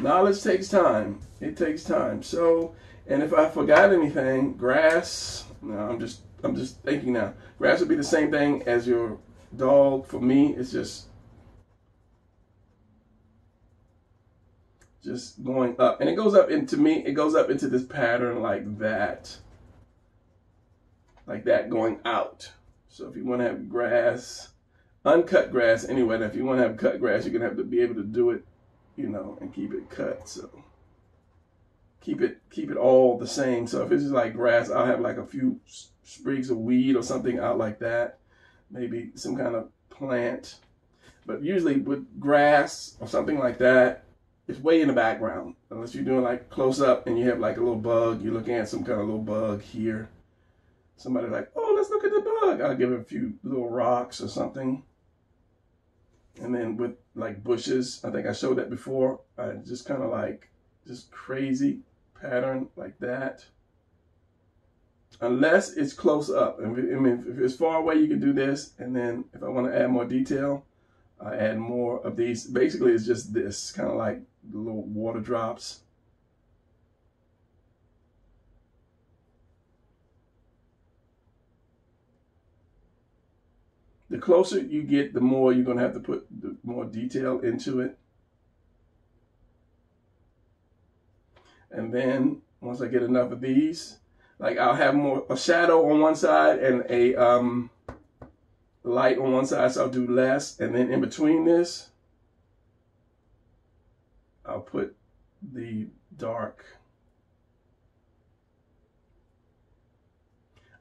knowledge takes time. It takes time. So, and if I forgot anything, grass, no, I'm just I'm just thinking now, grass would be the same thing as your dog. For me, it's just just going up, and it goes up into me it goes up into this pattern like that, like that going out. So if you want to have grass, uncut grass anyway, and if you want to have cut grass, you're gonna have to be able to do it, you know, and keep it cut. So keep it keep it all the same. So if it's just like grass, I'll have like a few sprigs of weed or something out like that, maybe some kind of plant. But usually with grass or something like that, it's way in the background, unless you're doing like close up and you have like a little bug, you're looking at some kind of little bug here. Somebody like, oh, let's look at the bug. I'll give it a few little rocks or something. And then with like bushes, I think I showed that before. I just kind of like just crazy pattern like that. Unless it's close up. I mean, if it's far away, you can do this. And then if I want to add more detail, I add more of these. Basically, it's just this kind of like little water drops. The closer you get, the more you're going to have to put the more detail into it. And then once I get enough of these, like I'll have more a shadow on one side and a um light on one side, so I'll do less. And then in between this, I'll put the dark.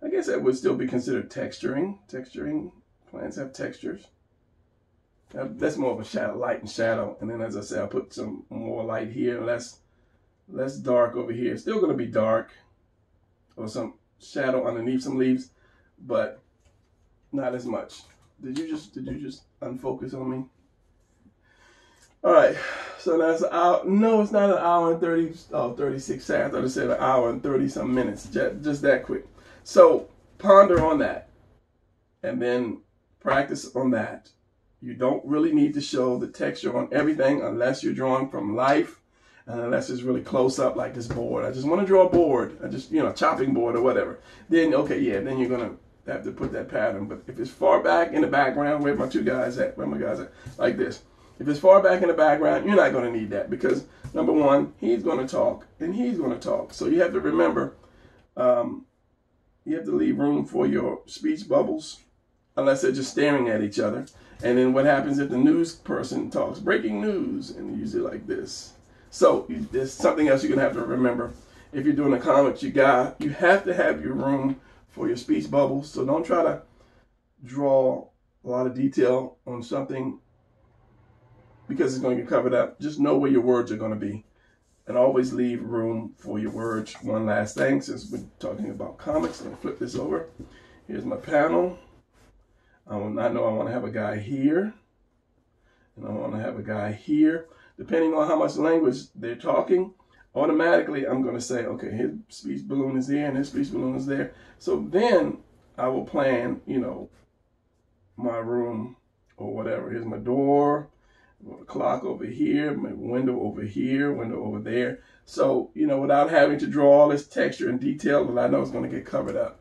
I guess that would still be considered texturing. Texturing, plants have textures. Now, that's more of a shadow, light and shadow. And then as I said, I'll put some more light here, less, less dark over here. It's still gonna be dark or some shadow underneath some leaves, but not as much. Did you just, did you just unfocus on me? All right, so that's an hour. No, it's not an hour and thirty, oh, thirty-six seconds. I thought it said an hour and thirty some minutes, just, just that quick. So ponder on that and then practice on that. You don't really need to show the texture on everything unless you're drawing from life and unless it's really close up like this board. I just want to draw a board, I just, you know, chopping board or whatever. Then, okay, yeah, then you're going to have to put that pattern. But if it's far back in the background, where my two guys at, where my guys at, like this. If it's far back in the background, you're not going to need that because, number one, he's going to talk and he's going to talk. So you have to remember, um, you have to leave room for your speech bubbles unless they're just staring at each other. And then what happens if the news person talks? Breaking news, and usually like this. So you, there's something else you're going to have to remember. If you're doing a comic, you, got, you have to have your room for your speech bubbles. So don't try to draw a lot of detail on something because it's going to get covered up. Just know where your words are going to be and always leave room for your words. One last thing, since we're talking about comics, let me flip this over. Here's my panel. I know I want to have a guy here and I want to have a guy here. Depending on how much language they're talking, automatically I'm going to say, okay, his speech balloon is here and his speech balloon is there. So then I will plan, you know, my room or whatever. Here's my door. A clock over here, my window over here, window over there. So, you know, without having to draw all this texture and detail that I know is going to get covered up.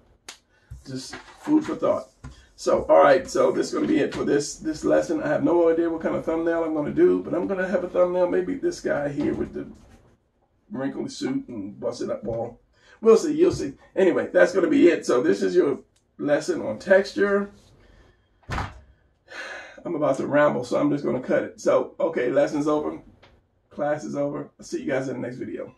Just food for thought. So, all right, so this is going to be it for this this lesson. I have no idea what kind of thumbnail I'm going to do, but I'm going to have a thumbnail. Maybe this guy here with the wrinkled suit and busted up wall. We'll see, you'll see. Anyway, that's going to be it. So this is your lesson on texture. I'm about to ramble, so I'm just going to cut it. So, okay, lesson's over. Class is over. I'll see you guys in the next video.